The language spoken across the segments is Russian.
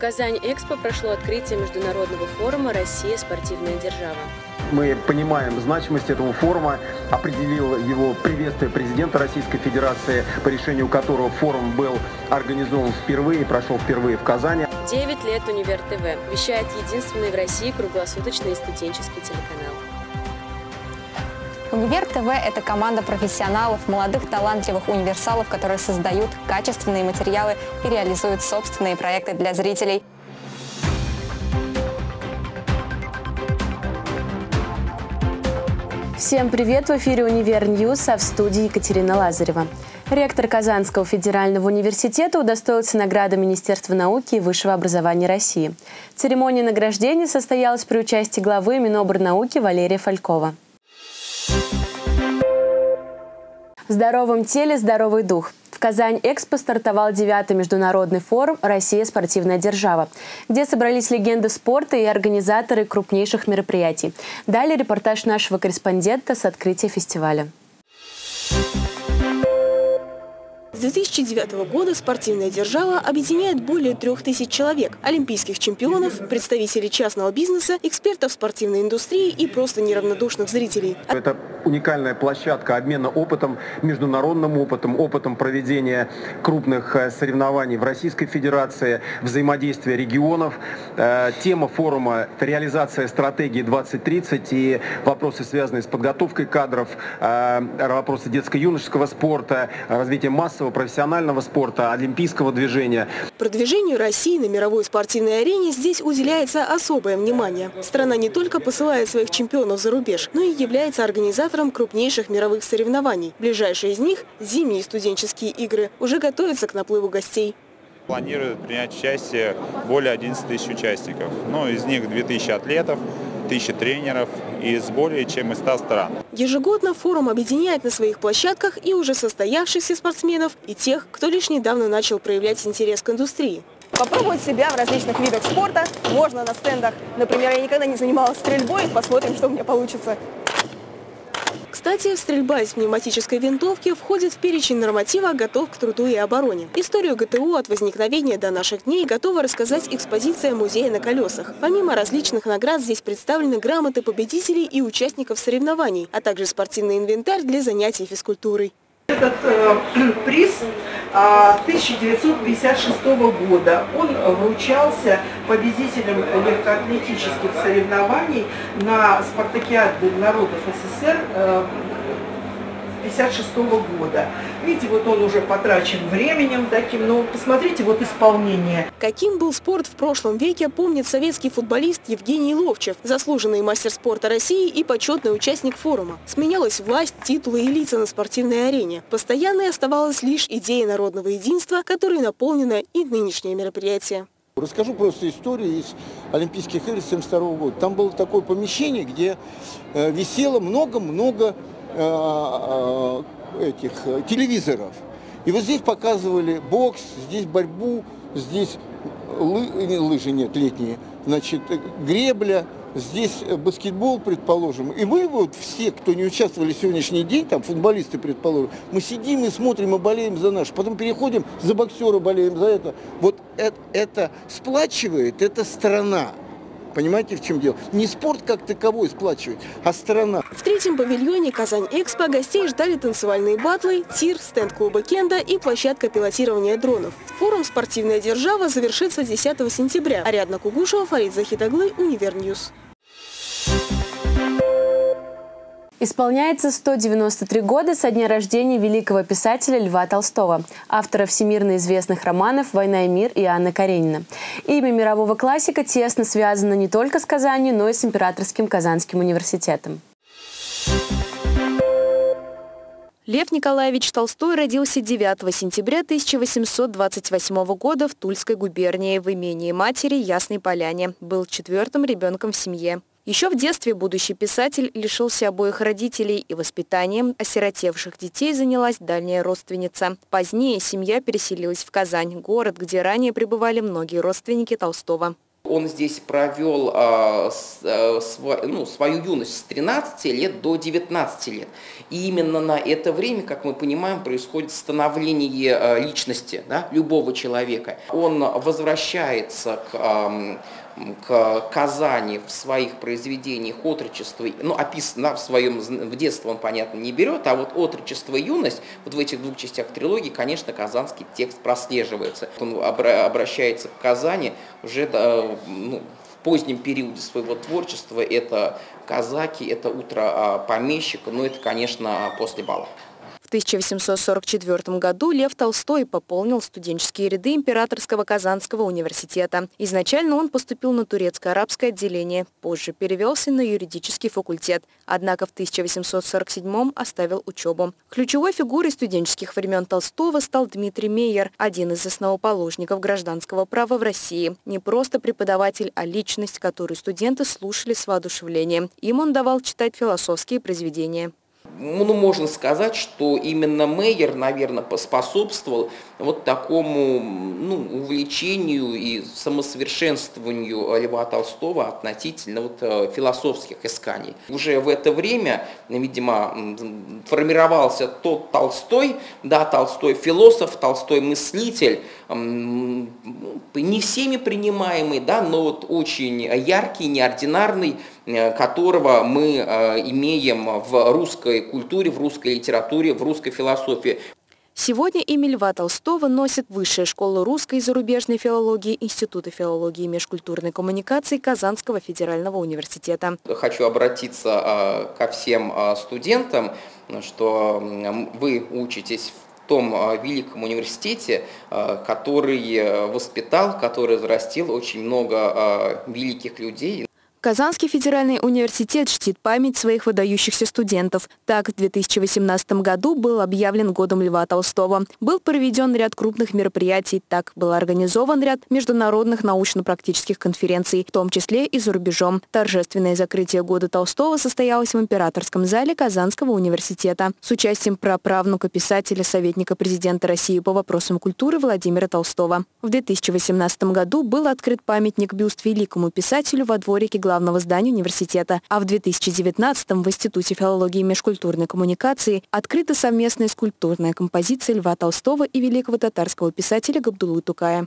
Казань-Экспо прошло открытие международного форума «Россия – спортивная держава». Мы понимаем значимость этого форума, определил его приветствие президента Российской Федерации, по решению которого форум был организован впервые, прошел впервые в Казани. 9 лет Универ ТВ вещает единственный в России круглосуточный студенческий телеканал. Универ ТВ – это команда профессионалов, молодых талантливых универсалов, которые создают качественные материалы и реализуют собственные проекты для зрителей. Всем привет! В эфире «Универ Ньюс», а в студии Екатерина Лазарева. Ректор Казанского федерального университета удостоился награды Министерства науки и высшего образования России. Церемония награждения состоялась при участии главы Минобрнауки Валерия Фалькова. В здоровом теле здоровый дух. В Казань-Экспо стартовал 9-й международный форум «Россия – спортивная держава», где собрались легенды спорта и организаторы крупнейших мероприятий. Далее репортаж нашего корреспондента с открытия фестиваля. С 2009 года спортивная держава объединяет более 3000 человек – олимпийских чемпионов, представителей частного бизнеса, экспертов спортивной индустрии и просто неравнодушных зрителей. Это уникальная площадка обмена опытом, международным опытом, опытом проведения крупных соревнований в Российской Федерации, взаимодействия регионов. Тема форума – это реализация стратегии 2030 и вопросы, связанные с подготовкой кадров, вопросы детско-юношеского спорта, развития массового профессионального спорта, олимпийского движения. Продвижению России на мировой спортивной арене здесь уделяется особое внимание. Страна не только посылает своих чемпионов за рубеж, но и является организатором крупнейших мировых соревнований. Ближайшие из них – зимние студенческие игры, уже готовятся к наплыву гостей. Планируют принять участие более 11 тысяч участников, но из них 2000 атлетов, 1000 тренеров из более чем 100 стран. Ежегодно форум объединяет на своих площадках и уже состоявшихся спортсменов, и тех, кто лишь недавно начал проявлять интерес к индустрии. Попробовать себя в различных видах спорта можно на стендах. Например, я никогда не занималась стрельбой, посмотрим, что у меня получится. Кстати, стрельба из пневматической винтовки входит в перечень норматива «Готов к труду и обороне». Историю ГТУ от возникновения до наших дней готова рассказать экспозиция музея на колесах. Помимо различных наград здесь представлены грамоты победителей и участников соревнований, а также спортивный инвентарь для занятий физкультурой. Этот приз 1956 года. Он вручался победителям легкоатлетических соревнований на спартакиаде народов СССР 1956 года. Видите, вот он уже потрачен временем таким, но посмотрите, вот исполнение. Каким был спорт в прошлом веке, помнит советский футболист Евгений Ловчев, заслуженный мастер спорта России и почетный участник форума. Сменялась власть, титулы и лица на спортивной арене. Постоянной оставалась лишь идея народного единства, которой наполнено и нынешнее мероприятие. Расскажу просто историю из Олимпийских игр 1972 года. Там было такое помещение, где висело много-много этих телевизоров. И вот здесь показывали бокс, здесь борьбу, здесь лыжи нет, летние, значит, гребля, здесь баскетбол, предположим. И мы вот все, кто не участвовали в сегодняшний день, там футболисты, предположим, мы сидим и смотрим и болеем за наш. Потом переходим за боксера, болеем за это. Вот это сплачивает, это страна. Понимаете, в чем дело? Не спорт как таковой сплачивает, а страна. В третьем павильоне Казань-Экспо гостей ждали танцевальные батлы, тир, стенд клуба кендо и площадка пилотирования дронов. Форум «Спортивная держава» завершится 10 сентября. Ариадна Кугушева, Фарид Захитаглы, Универ Ньюс. Исполняется 193 года со дня рождения великого писателя Льва Толстого, автора всемирно известных романов «Война и мир» и «Анна Каренина». Имя мирового классика тесно связано не только с Казанью, но и с Императорским Казанским университетом. Лев Николаевич Толстой родился 9 сентября 1828 года в Тульской губернии в имении матери Ясной Поляне. Был четвертым ребенком в семье. Еще в детстве будущий писатель лишился обоих родителей, и воспитанием осиротевших детей занялась дальняя родственница. Позднее семья переселилась в Казань, город, где ранее пребывали многие родственники Толстого. Он здесь провел свою юность с 13 лет до 19 лет. И именно на это время, как мы понимаем, происходит становление личности, да, любого человека. Он возвращается к Казани в своих произведениях отрочество, ну, описано в детстве он, понятно, не берет, а вот отрочество и юность, вот в этих двух частях трилогии, конечно, казанский текст прослеживается. Он обращается к Казани уже в позднем периоде своего творчества, это казаки, это утро помещика, но это, конечно, после бала. В 1844 году Лев Толстой пополнил студенческие ряды Императорского Казанского университета. Изначально он поступил на турецко-арабское отделение, позже перевелся на юридический факультет, однако в 1847 оставил учебу. Ключевой фигурой студенческих времен Толстого стал Дмитрий Мейер, один из основоположников гражданского права в России. Не просто преподаватель, а личность, которую студенты слушали с воодушевлением. Им он давал читать философские произведения. Ну, можно сказать, что именно Мейер, наверное, поспособствовал вот такому увлечению и самосовершенствованию Льва Толстого относительно философских исканий. Уже в это время, видимо, формировался тот Толстой, да, Толстой философ, Толстой мыслитель, не всеми принимаемый, да, но вот очень яркий, неординарный, которого мы имеем в русской культуре, в русской литературе, в русской философии. Сегодня имя Льва Толстого носит Высшая школа русской и зарубежной филологии Института филологии и межкультурной коммуникации Казанского федерального университета. Хочу обратиться ко всем студентам, что вы учитесь в том великом университете, который воспитал, который взрастил очень много великих людей. Казанский федеральный университет чтит память своих выдающихся студентов. Так, в 2018 году был объявлен годом Льва Толстого. Был проведен ряд крупных мероприятий. Так, был организован ряд международных научно-практических конференций, в том числе и за рубежом. Торжественное закрытие года Толстого состоялось в Императорском зале Казанского университета с участием праправнука писателя, советника президента России по вопросам культуры Владимира Толстого. В 2018 году был открыт памятник-бюст великому писателю во дворике главного здания университета. А в 2019-м в Институте филологии и межкультурной коммуникации открыта совместная скульптурная композиция Льва Толстого и великого татарского писателя Габдуллы Тукая.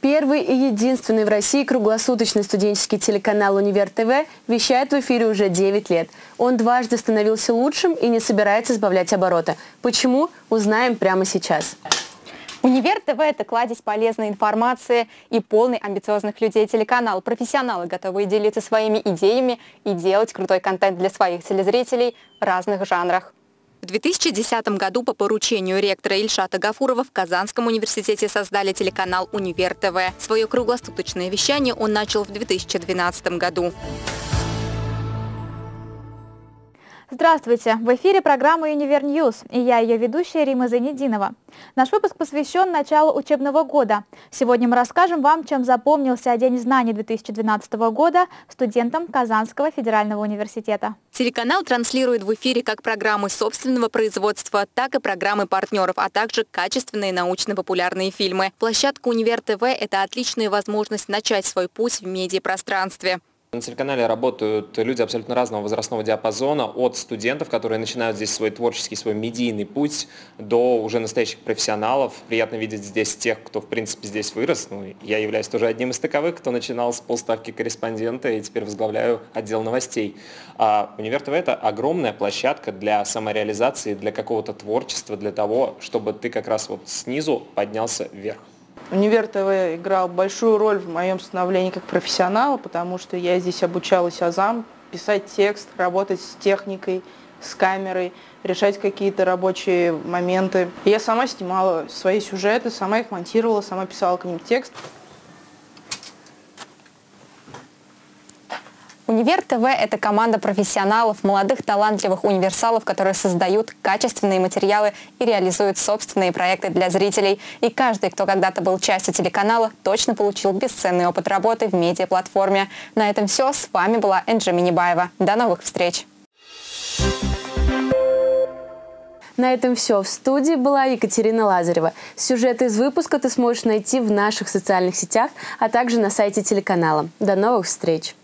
Первый и единственный в России круглосуточный студенческий телеканал «Универ ТВ» вещает в эфире уже 9 лет. Он дважды становился лучшим и не собирается сбавлять оборота. Почему? Узнаем прямо сейчас. «Универ ТВ» — это кладезь полезной информации и полный амбициозных людей телеканал. Профессионалы, готовые делиться своими идеями и делать крутой контент для своих телезрителей в разных жанрах. В 2010 году по поручению ректора Ильшата Гафурова в Казанском университете создали телеканал «Универ ТВ». Свое круглосуточное вещание он начал в 2012 году. Здравствуйте! В эфире программа «Универ Ньюс» и я, ее ведущая Рима Занединова. Наш выпуск посвящен началу учебного года. Сегодня мы расскажем вам, чем запомнился День знаний 2012 года студентам Казанского федерального университета. Телеканал транслирует в эфире как программы собственного производства, так и программы партнеров, а также качественные научно-популярные фильмы. Площадка «Универ ТВ» – это отличная возможность начать свой путь в медиапространстве. На телеканале работают люди абсолютно разного возрастного диапазона, от студентов, которые начинают здесь свой творческий, свой медийный путь, до уже настоящих профессионалов. Приятно видеть здесь тех, кто, в принципе, здесь вырос. Ну, я являюсь тоже одним из таковых, кто начинал с полставки корреспондента и теперь возглавляю отдел новостей. А «Универ ТВ» — это огромная площадка для самореализации, для какого-то творчества, для того, чтобы ты как раз вот снизу поднялся вверх. «Универ ТВ» играл большую роль в моем становлении как профессионала, потому что я здесь обучалась азам, писать текст, работать с техникой, с камерой, решать какие-то рабочие моменты. Я сама снимала свои сюжеты, сама их монтировала, сама писала к ним текст. «Универ ТВ» — это команда профессионалов, молодых талантливых универсалов, которые создают качественные материалы и реализуют собственные проекты для зрителей. И каждый, кто когда-то был частью телеканала, точно получил бесценный опыт работы в медиаплатформе. На этом все. С вами была Энджи Минибаева. До новых встреч! На этом все. В студии была Екатерина Лазарева. Сюжеты из выпуска ты сможешь найти в наших социальных сетях, а также на сайте телеканала. До новых встреч!